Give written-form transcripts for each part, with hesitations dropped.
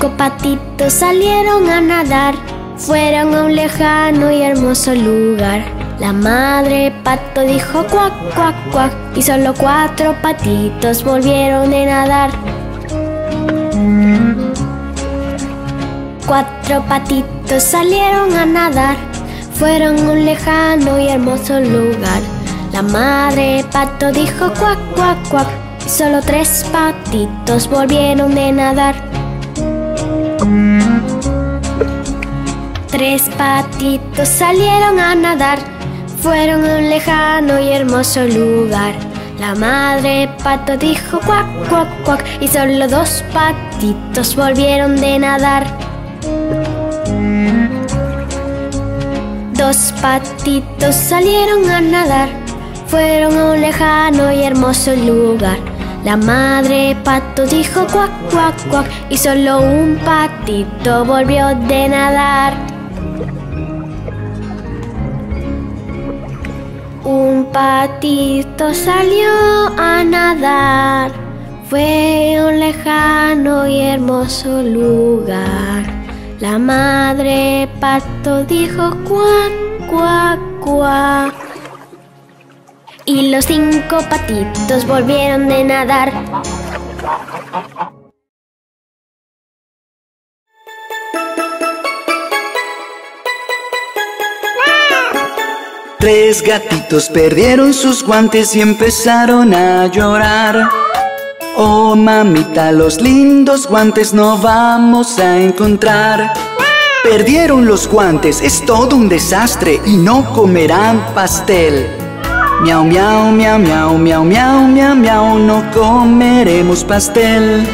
Cinco patitos salieron a nadar, fueron a un lejano y hermoso lugar. La madre pato dijo cuac, cuac, cuac, y solo cuatro patitos volvieron a nadar. Cuatro patitos salieron a nadar, fueron a un lejano y hermoso lugar. La madre pato dijo cuac, cuac, cuac, y solo tres patitos volvieron a nadar. Tres patitos salieron a nadar, fueron a un lejano y hermoso lugar. La madre pato dijo cuac, cuac, cuac, y solo dos patitos volvieron de nadar. Dos patitos salieron a nadar, fueron a un lejano y hermoso lugar. La madre pato dijo cuac, cuac, cuac, y solo un patito volvió de nadar. Un patito salió a nadar, fue a un lejano y hermoso lugar. La madre pato dijo cuac, cuac, cuac, y los cinco patitos volvieron de nadar. Tres gatitos perdieron sus guantes y empezaron a llorar. Oh mamita, los lindos guantes no vamos a encontrar. Perdieron los guantes, es todo un desastre y no comerán pastel. Miau, miau, miau, miau, miau, miau, miau, miau, no comeremos pastel.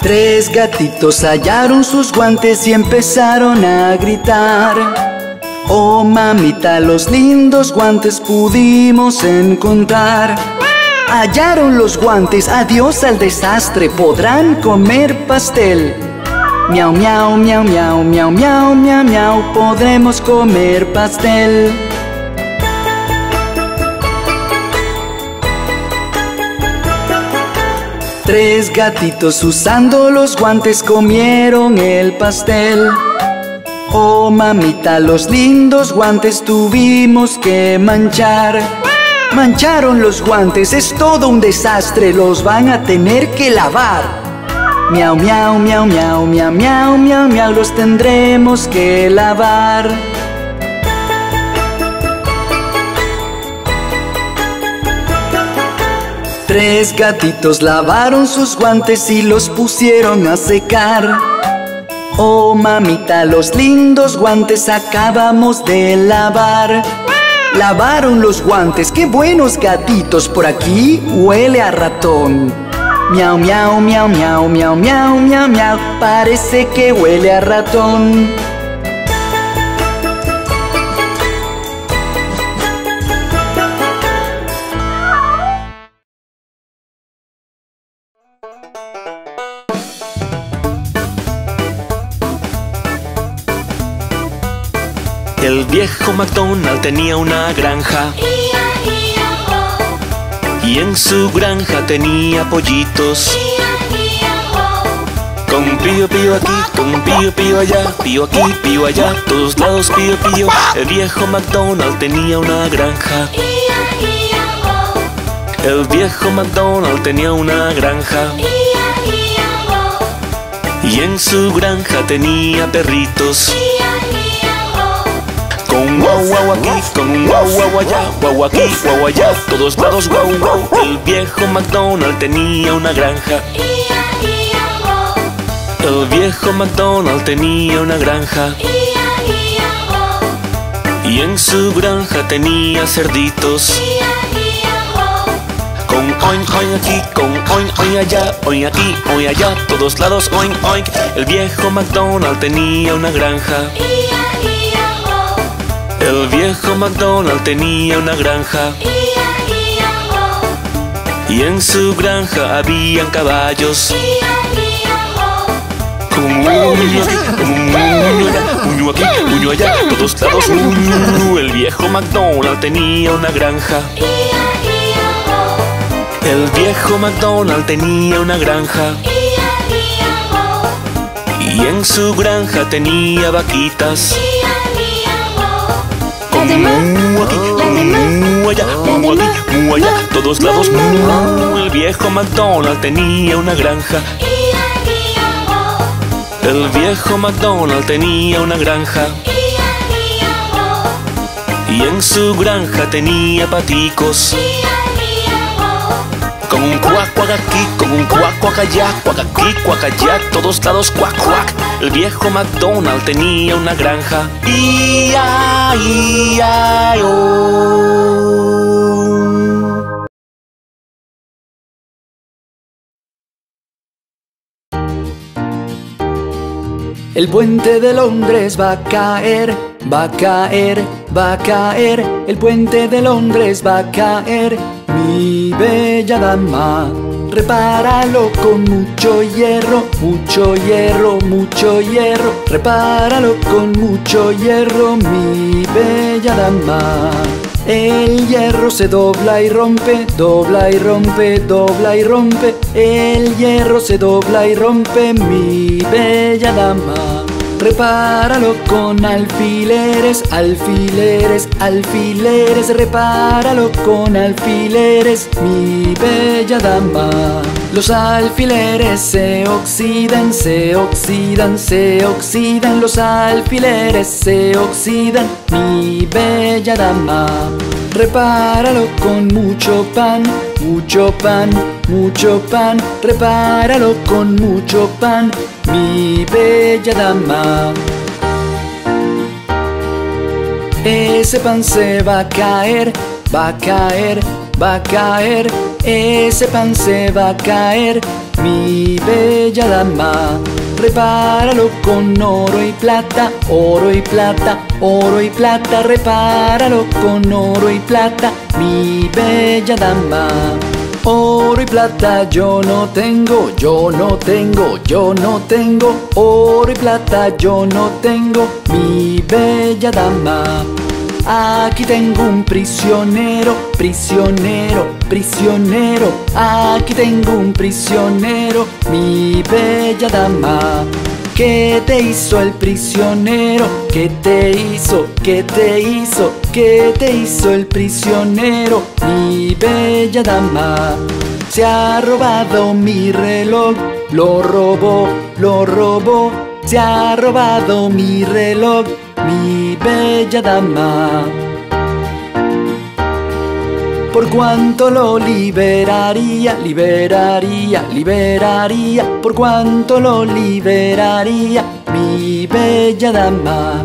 Tres gatitos hallaron sus guantes y empezaron a gritar. Oh mamita, los lindos guantes pudimos encontrar. Hallaron los guantes, adiós al desastre, podrán comer pastel. Miau, miau, miau, miau, miau, miau, miau, miau, podremos comer pastel. Tres gatitos usando los guantes comieron el pastel. Oh mamita, los lindos guantes tuvimos que manchar. Mancharon los guantes, es todo un desastre, los van a tener que lavar. Miau, miau, miau, miau, miau, miau, miau, miau, los tendremos que lavar. Tres gatitos lavaron sus guantes y los pusieron a secar. Oh mamita, los lindos guantes acabamos de lavar. Lavaron los guantes, qué buenos gatitos, por aquí huele a ratón. Miau, miau, miau, miau, miau, miau, miau, miau, parece que huele a ratón. El viejo McDonald tenía una granja, y en su granja tenía pollitos, con pío pío aquí, con pío pío allá, pío aquí, pío allá, todos lados pío pío. El viejo McDonald tenía una granja. El viejo McDonald tenía una granja, y en su granja tenía perritos. Con guau guau aquí, con guau guau aquí, guau allá, todos lados guau guau. El viejo McDonald tenía una granja. El viejo McDonald tenía una granja, y en su granja tenía cerditos. Con oin oin aquí, con oin oin allá, oin aquí, oin allá, todos lados oin oin. El viejo McDonald tenía una granja. El viejo McDonald tenía una granja, y en su granja habían caballos. Con uno aquí, uno allá, todos lados. El viejo McDonald tenía una granja. El viejo MacDonald tenía una granja, y en su granja tenía vaquitas. La de ma, la de ma, mu allá, todos lados mu. El viejo MacDonald tenía una granja. El viejo MacDonald tenía una granja, y en su granja tenía paticos. Con un cuac, cuac aquí, con un cuac, cuac allá, cuac allá, todos lados cuac, cuac. El viejo MacDonald tenía una granja. Ia, ia, oh. El puente de Londres va a caer, va a caer, va a caer. El puente de Londres va a caer. Mi bella dama, repáralo con mucho hierro, mucho hierro, mucho hierro. Repáralo con mucho hierro, mi bella dama. El hierro se dobla y rompe, dobla y rompe, dobla y rompe. El hierro se dobla y rompe, mi bella dama. Repáralo con alfileres, alfileres, alfileres. Repáralo con alfileres, mi bella dama. Los alfileres se oxidan, se oxidan, se oxidan. Los alfileres se oxidan, mi bella dama. Repáralo con mucho pan, mucho pan, mucho pan. Repáralo con mucho pan, mi bella dama. Ese pan se va a caer, va a caer, va a caer. Ese pan se va a caer, mi bella dama. Repáralo con oro y plata, oro y plata, oro y plata. Repáralo con oro y plata, mi bella dama. Oro y plata yo no tengo, yo no tengo, yo no tengo. Oro y plata yo no tengo, mi bella dama. Aquí tengo un prisionero, prisionero, prisionero. Aquí tengo un prisionero, mi bella dama. ¿Qué te hizo el prisionero? ¿Qué te hizo? ¿Qué te hizo? ¿Qué te hizo el prisionero, mi bella dama? Se ha robado mi reloj, lo robó, lo robó. Se ha robado mi reloj, mi bella dama. ¿Por cuánto lo liberaría? Liberaría, liberaría. ¿Por cuánto lo liberaría, mi bella dama?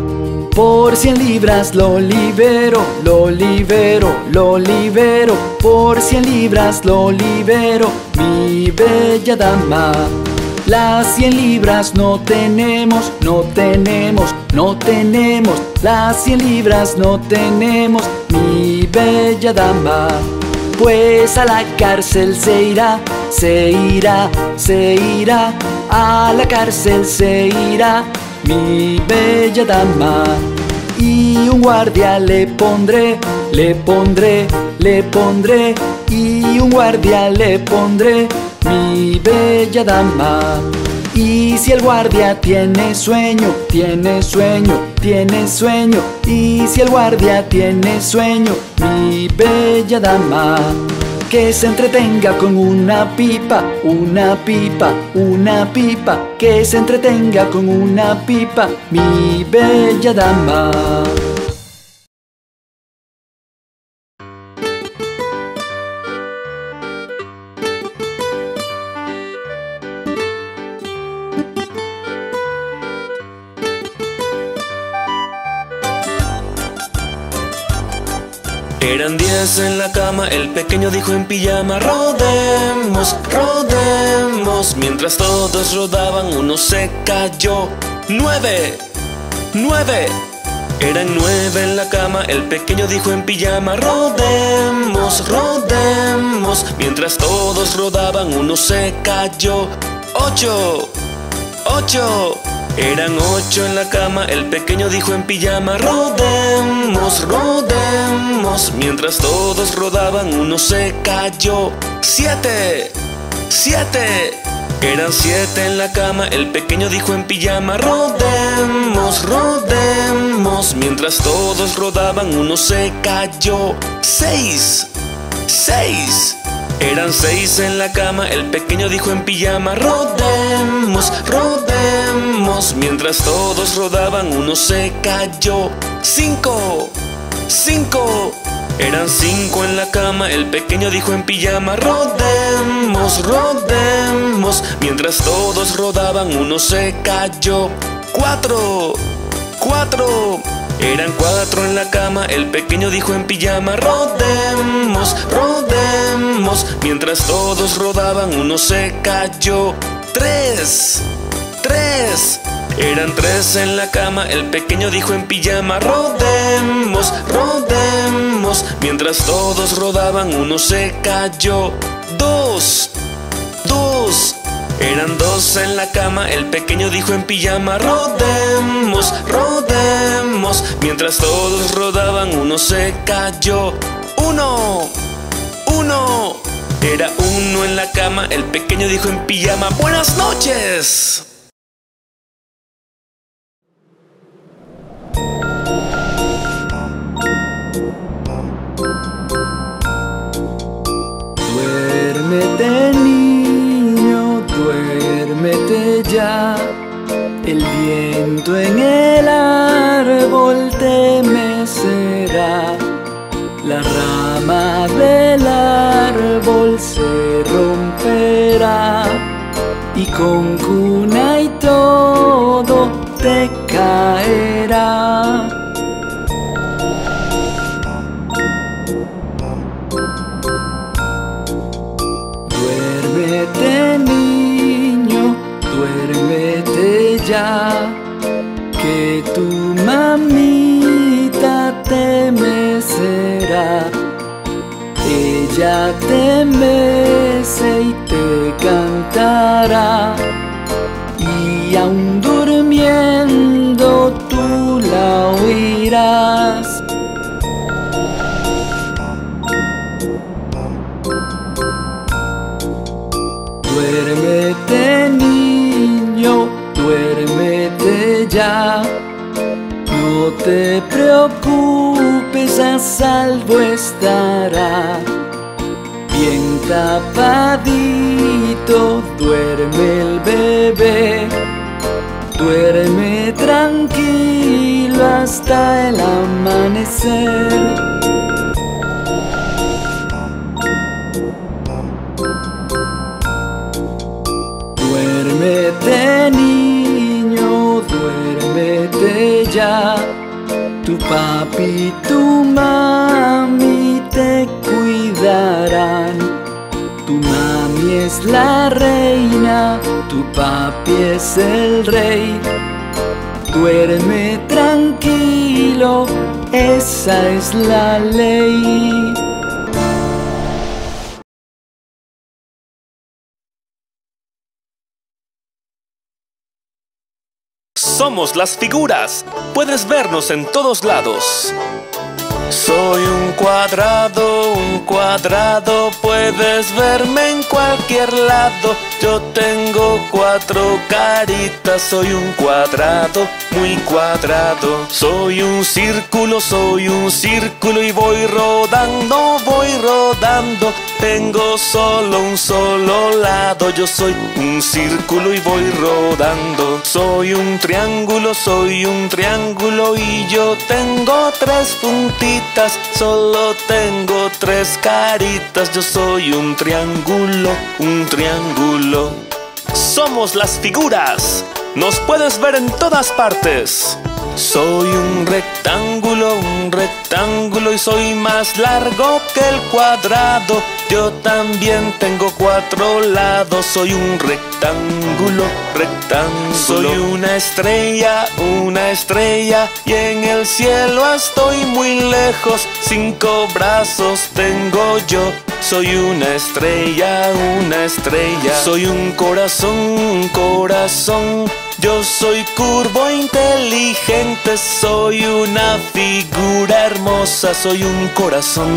Por 100 libras lo libero, lo libero, lo libero. Por 100 libras lo libero, mi bella dama. Las 100 libras no tenemos, no tenemos, no tenemos. Las 100 libras no tenemos, mi bella dama. Pues a la cárcel se irá, se irá, se irá. A la cárcel se irá, mi bella dama. Y un guardia le pondré, le pondré, le pondré. Y un guardia le pondré, mi bella dama. Y si el guardia tiene sueño, tiene sueño, tiene sueño. Y si el guardia tiene sueño, mi bella dama. Que se entretenga con una pipa, una pipa, una pipa. Que se entretenga con una pipa, mi bella dama. Eran 10 en la cama, el pequeño dijo en pijama: rodemos, rodemos. Mientras todos rodaban, uno se cayó. 9, 9. Eran 9 en la cama, el pequeño dijo en pijama: rodemos, rodemos. Mientras todos rodaban, uno se cayó. 8, 8. Eran 8 en la cama, el pequeño dijo en pijama: rodemos, rodemos. Dos, mientras todos rodaban, uno se cayó. Siete, siete. Eran siete en la cama, el pequeño dijo en pijama: rodemos, rodemos. Mientras todos rodaban, uno se cayó. Seis, seis. Eran seis en la cama, el pequeño dijo en pijama: rodemos, rodemos. Mientras todos rodaban, uno se cayó. Cinco, cinco. Eran cinco en la cama, el pequeño dijo en pijama: rodemos, rodemos. Mientras todos rodaban, uno se cayó. Cuatro, cuatro. Eran cuatro en la cama, el pequeño dijo en pijama: rodemos, rodemos. Mientras todos rodaban, uno se cayó. Tres, tres. Eran tres en la cama, el pequeño dijo en pijama: rodemos, rodemos. Mientras todos rodaban, uno se cayó. Dos, dos. Eran dos en la cama, el pequeño dijo en pijama: rodemos, rodemos. Mientras todos rodaban, uno se cayó. Uno, uno. Era uno en la cama, el pequeño dijo en pijama: buenas noches. Duérmete, niño, duérmete ya. El viento en el árbol te mecerá. La rama del árbol se romperá y con cuna y todo te caerá. Duérmete, niño, duérmete ya, que tu mamita te mecerá. Ella te mece y te cantará, y aún durmiendo tú la oirás. Duérmete, niño, duérmete ya. No te preocupes, a salvo estará. Bien tapadito duerme el bebé. Duerme tranquilo hasta el amanecer. Duérmete, niño, duérmete ya. Tu papi y tu mami te cuidarán. Tu mami es la reina, tu papi es el rey. Duerme tranquilo, esa es la ley. Somos las figuras, puedes vernos en todos lados. Soy un cuadrado, puedes verme en cualquier lado. Yo tengo cuatro caritas, soy un cuadrado, muy cuadrado. Soy un círculo y voy rodando, voy rodando. Tengo solo un solo lado, yo soy un círculo y voy rodando. Soy un triángulo y yo tengo tres puntitas. Solo tengo tres caritas, yo soy un triángulo, un triángulo. Somos las figuras, nos puedes ver en todas partes. Soy un rectángulo y soy más largo que el cuadrado. Yo también tengo cuatro lados, soy un rectángulo, rectángulo. Soy una estrella y en el cielo estoy muy lejos. Cinco brazos tengo yo, soy una estrella, una estrella. Soy un corazón, un corazón. Yo soy curvo, inteligente, soy una figura hermosa, soy un corazón,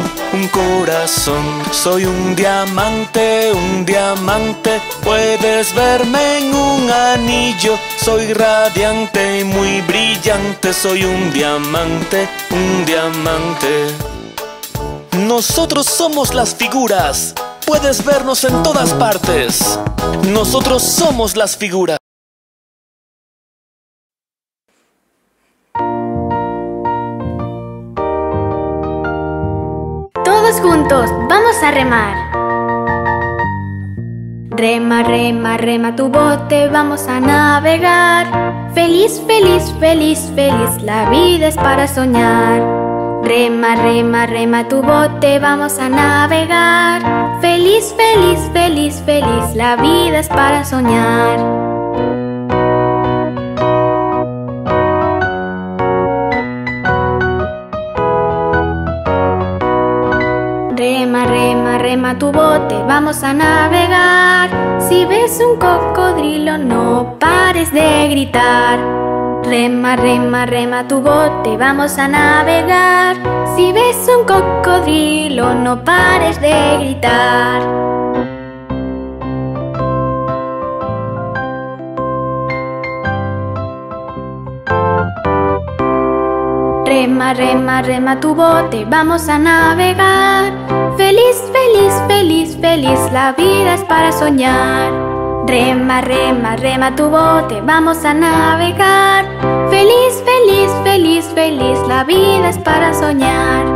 soy un diamante, puedes verme en un anillo, soy radiante y muy brillante, soy un diamante. Nosotros somos las figuras, puedes vernos en todas partes. Nosotros somos las figuras. Todos juntos, vamos a remar. Rema, rema, rema tu bote, vamos a navegar. Feliz, feliz, feliz, feliz, la vida es para soñar. Rema, rema, rema tu bote, vamos a navegar. Feliz, feliz, feliz, feliz, la vida es para soñar. Rema, rema, rema tu bote, vamos a navegar. Si ves un cocodrilo, no pares de gritar. Rema, rema, rema tu bote, vamos a navegar. Si ves un cocodrilo, no pares de gritar. Rema, rema, rema tu bote, vamos a navegar. Feliz, feliz, feliz, feliz, la vida es para soñar. Rema, rema, rema tu bote, vamos a navegar. Feliz, feliz, feliz, feliz, la vida es para soñar.